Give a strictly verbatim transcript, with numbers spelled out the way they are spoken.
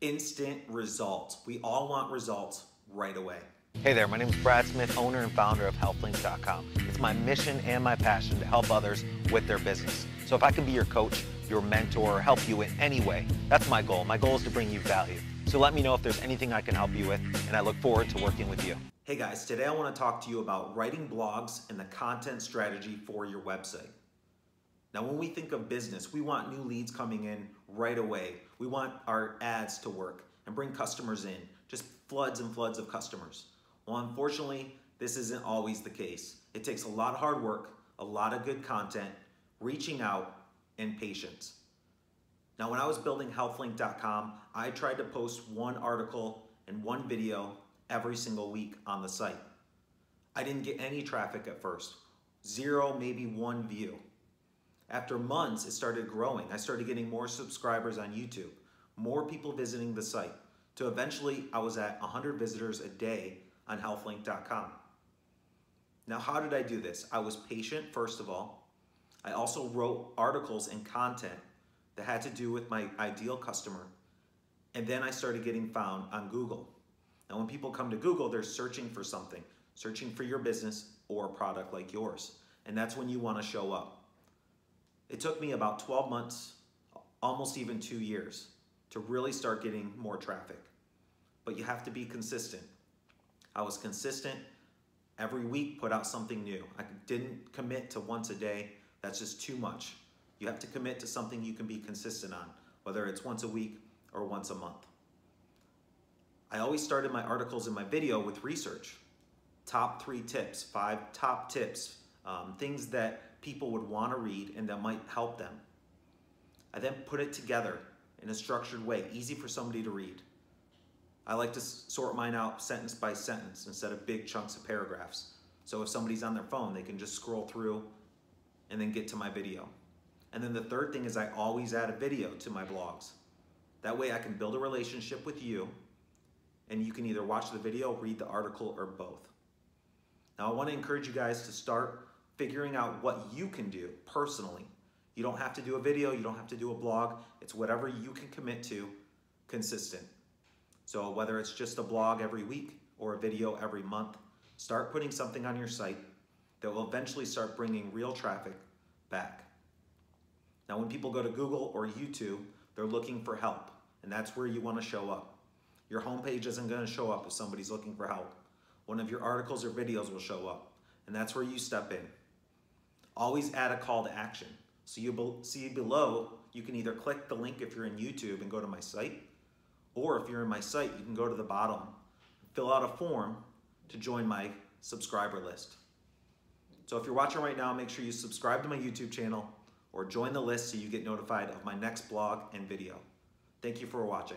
instant results. We all want results right away. Hey there, my name is Brad Smith, owner and founder of Health Link dot com. It's my mission and my passion to help others with their business. So if I can be your coach, your mentor, or help you in any way, that's my goal. My goal is to bring you value. So let me know if there's anything I can help you with, and I look forward to working with you. Hey guys, today I want to talk to you about writing blogs and the content strategy for your website. Now when we think of business, we want new leads coming in right away. We want our ads to work and bring customers in, just floods and floods of customers. Well, unfortunately, this isn't always the case. It takes a lot of hard work, a lot of good content, reaching out, and patience. Now, when I was building Health Link dot com, I tried to post one article and one video every single week on the site. I didn't get any traffic at first. Zero, maybe one view. After months, it started growing. I started getting more subscribers on YouTube, more people visiting the site. To eventually, I was at one hundred visitors a day on Health Link dot com. Now, how did I do this? I was patient, first of all. I also wrote articles and content that had to do with my ideal customer. And then I started getting found on Google. Now, when people come to Google, they're searching for something, searching for your business or a product like yours. And that's when you want to show up. It took me about twelve months, almost even two years, to really start getting more traffic. But you have to be consistent. I was consistent. Every week, put out something new. I didn't commit to once a day. That's just too much. You have to commit to something you can be consistent on, whether it's once a week or once a month. I always started my articles and my video with research. Top three tips, five top tips, um, things that people would want to read and that might help them. I then put it together in a structured way, easy for somebody to read. I like to sort mine out sentence by sentence instead of big chunks of paragraphs. So if somebody's on their phone, they can just scroll through and then get to my video. And then the third thing is I always add a video to my blogs. That way I can build a relationship with you, and you can either watch the video, read the article, or both. Now I want to encourage you guys to start figuring out what you can do personally. You don't have to do a video, you don't have to do a blog. It's whatever you can commit to, consistent. So whether it's just a blog every week or a video every month, start putting something on your site that will eventually start bringing real traffic back. Now when people go to Google or YouTube, they're looking for help, and that's where you want to show up. Your homepage isn't going to show up if somebody's looking for help. One of your articles or videos will show up, and that's where you step in. Always add a call to action. So you see below, you can either click the link if you're in YouTube and go to my site, or if you're in my site, you can go to the bottom, fill out a form to join my subscriber list. So if you're watching right now, make sure you subscribe to my YouTube channel or join the list so you get notified of my next blog and video. Thank you for watching.